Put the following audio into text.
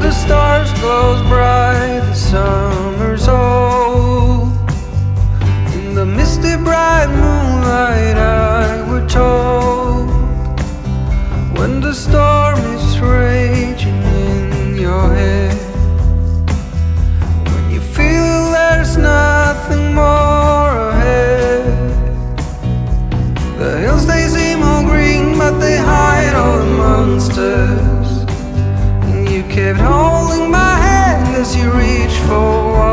the stars glows bright, the summer's old. In the misty bright moonlight I were told, when the storm is raging in your head, when you feel there's nothing more ahead, the hills they seem all green, but they hide all the monsters. Kept holding my hand as you reach for water.